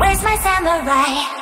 Where's my samurai?